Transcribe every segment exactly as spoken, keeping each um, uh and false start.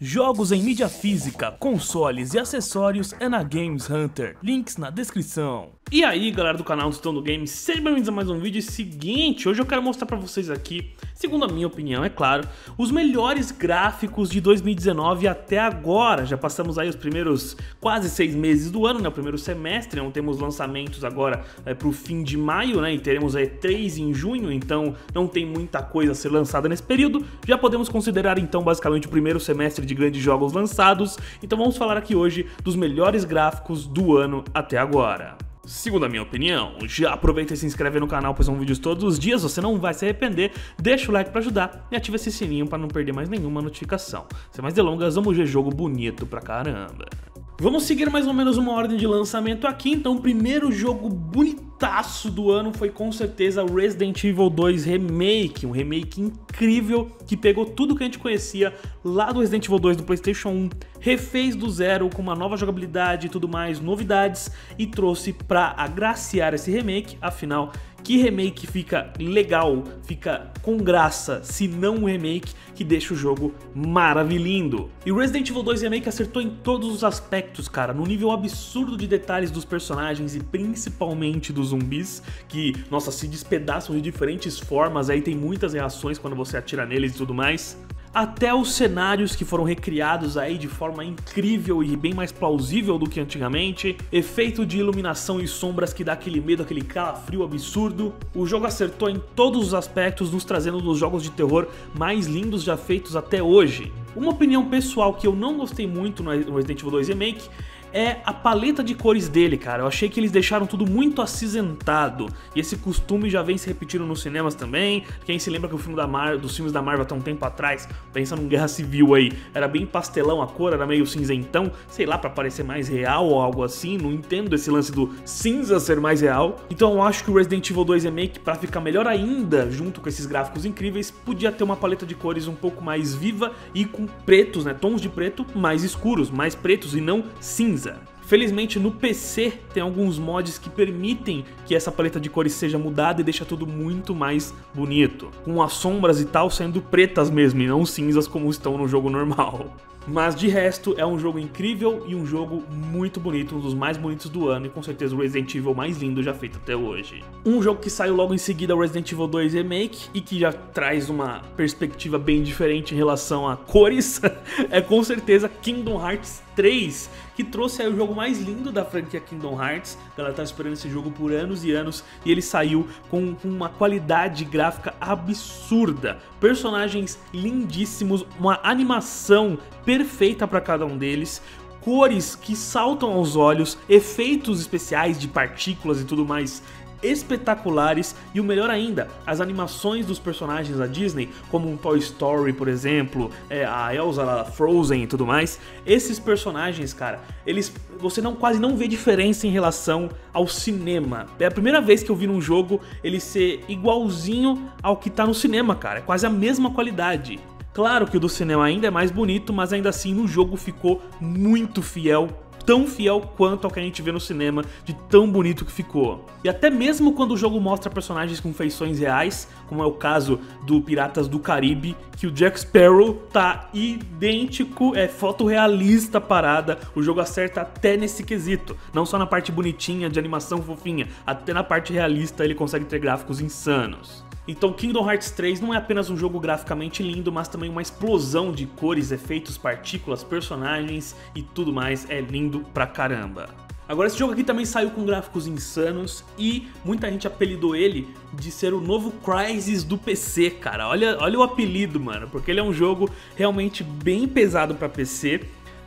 Jogos em mídia física, consoles e acessórios é na Games Hunter, links na descrição. E aí galera do canal Sidão do Game, sejam bem-vindos a mais um vídeo. Seguinte, hoje eu quero mostrar pra vocês aqui, segundo a minha opinião, é claro, os melhores gráficos de dois mil e dezenove até agora. Já passamos aí os primeiros quase seis meses do ano, né, o primeiro semestre, não temos lançamentos agora é, pro fim de maio, né, e teremos aí três em junho, então não tem muita coisa a ser lançada nesse período. Já podemos considerar então basicamente o primeiro semestre de grandes jogos lançados, então vamos falar aqui hoje dos melhores gráficos do ano até agora. Segundo a minha opinião, já aproveita e se inscreve no canal, pois são vídeos todos os dias, você não vai se arrepender, deixa o like pra ajudar e ativa esse sininho pra não perder mais nenhuma notificação. Sem mais delongas, vamos ver jogo bonito pra caramba. Vamos seguir mais ou menos uma ordem de lançamento aqui, então o primeiro jogo bonitaço do ano foi com certeza Resident Evil dois Remake, um remake incrível que pegou tudo que a gente conhecia lá do Resident Evil dois do PlayStation um, refez do zero com uma nova jogabilidade e tudo mais, novidades, e trouxe pra agraciar esse remake. Afinal, que remake fica legal, fica com graça, se não um remake que deixa o jogo maravilhindo? E o Resident Evil dois Remake acertou em todos os aspectos, cara, no nível absurdo de detalhes dos personagens e principalmente dos zumbis, que, nossa, se despedaçam de diferentes formas, aí tem muitas reações quando você atira neles e tudo mais. Até os cenários que foram recriados aí de forma incrível e bem mais plausível do que antigamente, efeito de iluminação e sombras que dá aquele medo, aquele calafrio absurdo. O jogo acertou em todos os aspectos, nos trazendo um dos jogos de terror mais lindos já feitos até hoje. Uma opinião pessoal que eu não gostei muito no Resident Evil dois Remake é a paleta de cores dele, cara. Eu achei que eles deixaram tudo muito acinzentado, e esse costume já vem se repetindo nos cinemas também. Quem se lembra que o filme da Marvel, dos filmes da Marvel até um tempo atrás, pensando em Guerra Civil aí, era bem pastelão a cor, era meio cinzentão, sei lá, pra parecer mais real ou algo assim. Não entendo esse lance do cinza ser mais real. Então eu acho que o Resident Evil dois Remake, pra ficar melhor ainda, junto com esses gráficos incríveis, podia ter uma paleta de cores um pouco mais viva e com pretos, né, tons de preto mais escuros, mais pretos e não cinza. Felizmente no P C tem alguns mods que permitem que essa paleta de cores seja mudada e deixa tudo muito mais bonito, com as sombras e tal sendo pretas mesmo e não cinzas como estão no jogo normal. Mas de resto é um jogo incrível e um jogo muito bonito, um dos mais bonitos do ano e com certeza o Resident Evil mais lindo já feito até hoje. Um jogo que saiu logo em seguida é o Resident Evil dois Remake e que já traz uma perspectiva bem diferente em relação a cores, é com certeza Kingdom Hearts três, que trouxe aí o jogo mais lindo da franquia Kingdom Hearts. A galera tá esperando esse jogo por anos e anos e ele saiu com uma qualidade gráfica absurda, personagens lindíssimos, uma animação perfeita perfeita para cada um deles, cores que saltam aos olhos, efeitos especiais de partículas e tudo mais espetaculares, e o melhor ainda, as animações dos personagens da Disney, como um Toy Story, por exemplo, é, a Elsa lá, Frozen e tudo mais. Esses personagens, cara, eles você não quase não vê diferença em relação ao cinema. É a primeira vez que eu vi num jogo ele ser igualzinho ao que tá no cinema, cara, é quase a mesma qualidade. Claro que o do cinema ainda é mais bonito, mas ainda assim no jogo ficou muito fiel, tão fiel quanto ao que a gente vê no cinema, de tão bonito que ficou. E até mesmo quando o jogo mostra personagens com feições reais, como é o caso do Piratas do Caribe, que o Jack Sparrow tá idêntico, é fotorrealista a parada, o jogo acerta até nesse quesito, não só na parte bonitinha, de animação fofinha, até na parte realista ele consegue ter gráficos insanos. Então Kingdom Hearts três não é apenas um jogo graficamente lindo, mas também uma explosão de cores, efeitos, partículas, personagens e tudo mais, é lindo pra caramba. Agora esse jogo aqui também saiu com gráficos insanos e muita gente apelidou ele de ser o novo Crysis do P C, cara. Olha, olha o apelido, mano, porque ele é um jogo realmente bem pesado pra P C,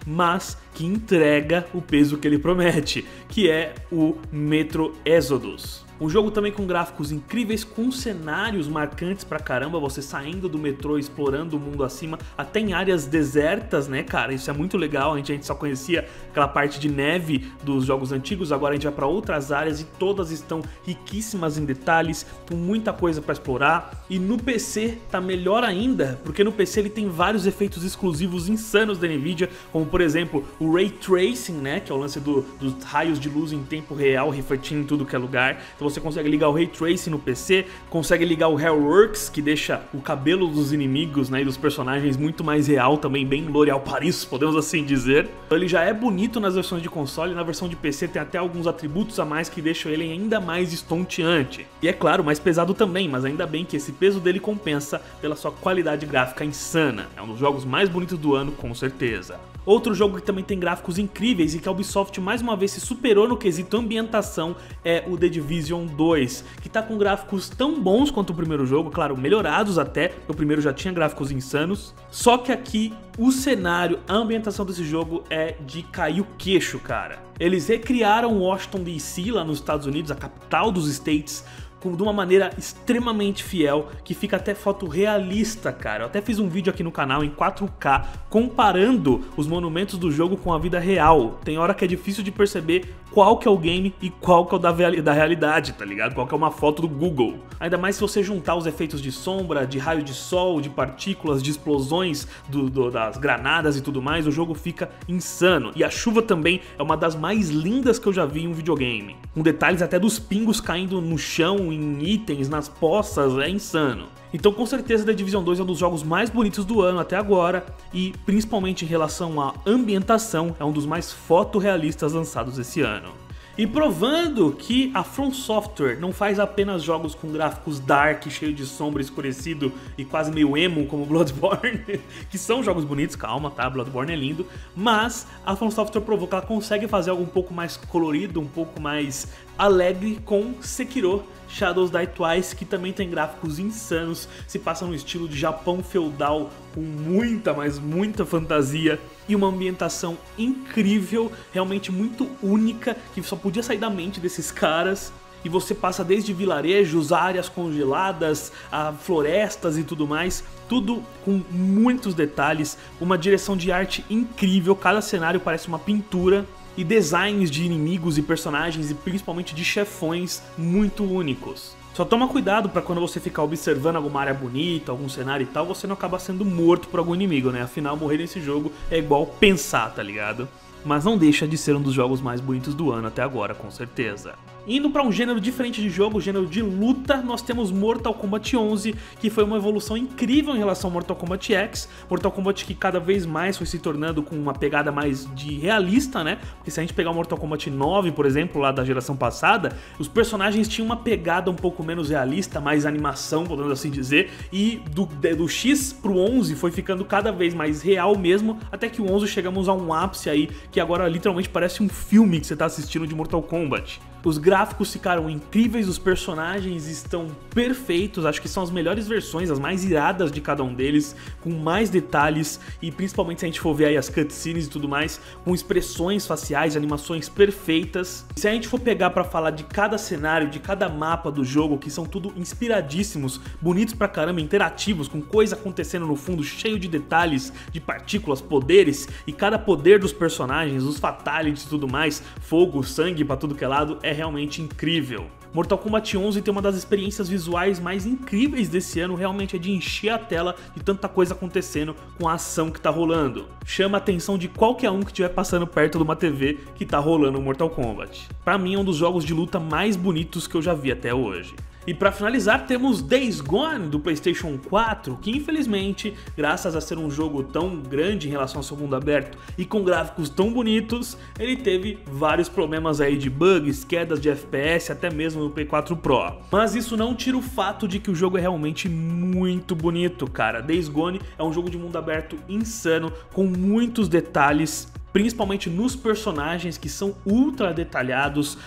mas que entrega o peso que ele promete, que é o Metro Exodus. Um jogo também com gráficos incríveis, com cenários marcantes pra caramba, você saindo do metrô, explorando o mundo acima, até em áreas desertas, né, cara? Isso é muito legal, a gente, a gente só conhecia aquela parte de neve dos jogos antigos, agora a gente vai pra outras áreas e todas estão riquíssimas em detalhes, com muita coisa pra explorar. E no P C tá melhor ainda, porque no P C ele tem vários efeitos exclusivos insanos da Nvidia, como por exemplo o Ray Tracing, né, que é o lance do, dos raios de luz em tempo real, refletindo em tudo que é lugar. Então você consegue ligar o Ray Tracing no P C, consegue ligar o HairWorks, que deixa o cabelo dos inimigos, né, e dos personagens muito mais real também, bem L'Oréal Paris, podemos assim dizer. Ele já é bonito nas versões de console, na versão de P C tem até alguns atributos a mais que deixam ele ainda mais estonteante. E é claro, mais pesado também, mas ainda bem que esse peso dele compensa pela sua qualidade gráfica insana. É um dos jogos mais bonitos do ano, com certeza. Outro jogo que também tem gráficos incríveis e que a Ubisoft mais uma vez se superou no quesito ambientação é o The Division dois, que tá com gráficos tão bons quanto o primeiro jogo, claro, melhorados até, o primeiro já tinha gráficos insanos, só que aqui o cenário, a ambientação desse jogo é de cair o queixo, cara. Eles recriaram Washington D C lá nos Estados Unidos, a capital dos States, de uma maneira extremamente fiel, que fica até foto realista, cara. Eu até fiz um vídeo aqui no canal em quatro K comparando os monumentos do jogo com a vida real. Tem hora que é difícil de perceber qual que é o game e qual que é o da, da realidade, tá ligado? Qual que é uma foto do Google. Ainda mais se você juntar os efeitos de sombra, de raio de sol, de partículas, de explosões, do, do, das granadas e tudo mais, o jogo fica insano. E a chuva também é uma das mais lindas que eu já vi em um videogame. Com detalhes até dos pingos caindo no chão, em itens, nas poças, é insano. Então com certeza The Division dois é um dos jogos mais bonitos do ano até agora e principalmente em relação à ambientação é um dos mais fotorrealistas lançados esse ano. E provando que a From Software não faz apenas jogos com gráficos dark, cheio de sombra, escurecido e quase meio emo como Bloodborne, que são jogos bonitos, calma, tá? Bloodborne é lindo, mas a From Software provou que ela consegue fazer algo um pouco mais colorido, um pouco mais alegre com Sekiro Shadows Die Twice, que também tem gráficos insanos, se passa no estilo de Japão feudal com muita, mas muita fantasia e uma ambientação incrível, realmente muito única, que só podia sair da mente desses caras. E você passa desde vilarejos, áreas congeladas, a florestas e tudo mais, tudo com muitos detalhes, uma direção de arte incrível, cada cenário parece uma pintura, e designs de inimigos e personagens e principalmente de chefões muito únicos. Só toma cuidado pra quando você ficar observando alguma área bonita, algum cenário e tal, você não acabar sendo morto por algum inimigo, né? Afinal, morrer nesse jogo é igual pensar, tá ligado? Mas não deixa de ser um dos jogos mais bonitos do ano até agora, com certeza. Indo pra um gênero diferente de jogo, gênero de luta, nós temos Mortal Kombat onze, que foi uma evolução incrível em relação ao Mortal Kombat X. Mortal Kombat que cada vez mais foi se tornando com uma pegada mais de realista, né? Porque se a gente pegar o Mortal Kombat nove, por exemplo, lá da geração passada, os personagens tinham uma pegada um pouco menos realista, mais animação, podemos assim dizer. E do, do X pro onze foi ficando cada vez mais real mesmo, até que o onze chegamos a um ápice aí, que agora literalmente parece um filme que você tá assistindo de Mortal Kombat. Os gráficos ficaram incríveis, os personagens estão perfeitos, acho que são as melhores versões, as mais iradas de cada um deles, com mais detalhes e principalmente se a gente for ver aí as cutscenes e tudo mais, com expressões faciais, animações perfeitas. Se a gente for pegar pra falar de cada cenário, de cada mapa do jogo, que são tudo inspiradíssimos, bonitos pra caramba, interativos, com coisa acontecendo no fundo, cheio de detalhes, de partículas, poderes, e cada poder dos personagens, os fatalities e tudo mais, fogo, sangue pra tudo que é lado, é É realmente incrível. Mortal Kombat onze tem uma das experiências visuais mais incríveis desse ano, realmente é de encher a tela de tanta coisa acontecendo com a ação que tá rolando. Chama a atenção de qualquer um que estiver passando perto de uma T V que tá rolando o Mortal Kombat. Pra mim é um dos jogos de luta mais bonitos que eu já vi até hoje. E pra finalizar temos Days Gone do PlayStation quatro, que infelizmente, graças a ser um jogo tão grande em relação ao seu mundo aberto e com gráficos tão bonitos, ele teve vários problemas aí de bugs, quedas de F P S, até mesmo no P quatro Pro. Mas isso não tira o fato de que o jogo é realmente muito bonito, cara. Days Gone é um jogo de mundo aberto insano, com muitos detalhes, principalmente nos personagens que são ultra detalhados,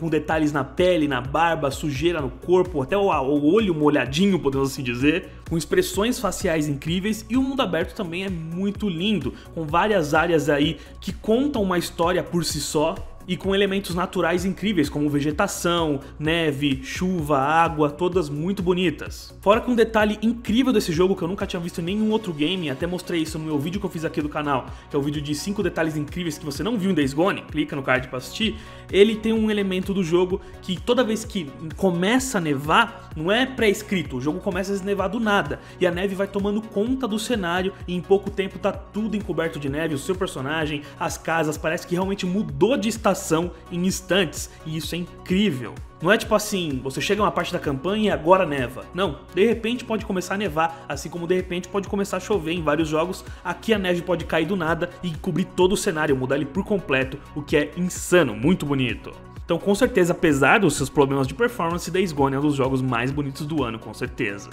com detalhes na pele, na barba, sujeira no corpo, até o olho molhadinho, podemos assim dizer, com expressões faciais incríveis, e o mundo aberto também é muito lindo, com várias áreas aí que contam uma história por si só. e com elementos naturais incríveis como vegetação, neve, chuva, água, todas muito bonitas. Fora que um detalhe incrível desse jogo que eu nunca tinha visto em nenhum outro game, até mostrei isso no meu vídeo que eu fiz aqui do canal, que é o vídeo de cinco detalhes incríveis que você não viu em Days Gone, clica no card para assistir, ele tem um elemento do jogo que toda vez que começa a nevar, não é pré-escrito, o jogo começa a desnevar do nada, e a neve vai tomando conta do cenário e em pouco tempo tá tudo encoberto de neve, o seu personagem, as casas, parece que realmente mudou de estação em instantes, e isso é incrível. Não é tipo assim, você chega a uma parte da campanha e agora neva. Não, de repente pode começar a nevar, assim como de repente pode começar a chover em vários jogos. Aqui a neve pode cair do nada e cobrir todo o cenário, mudar ele por completo, o que é insano, muito bonito. Então com certeza, apesar dos seus problemas de performance, Days Gone é um dos jogos mais bonitos do ano, com certeza.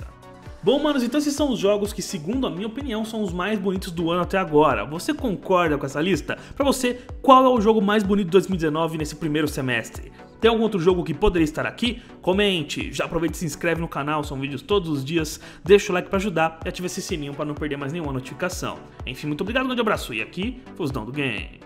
Bom, manos, então esses são os jogos que, segundo a minha opinião, são os mais bonitos do ano até agora. Você concorda com essa lista? Pra você, qual é o jogo mais bonito de dois mil e dezenove nesse primeiro semestre? Tem algum outro jogo que poderia estar aqui? Comente, já aproveita e se inscreve no canal, são vídeos todos os dias, deixa o like pra ajudar e ativa esse sininho pra não perder mais nenhuma notificação. Enfim, muito obrigado, um grande abraço e aqui, Sidão do Game.